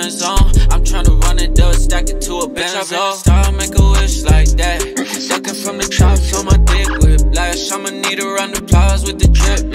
friends on. I'm tryna run it up, stack it to a Benzo. Bitch, star, make a wish like that. Sucking from the top, so my dick whiplash. I'ma need a round of applause with the drip.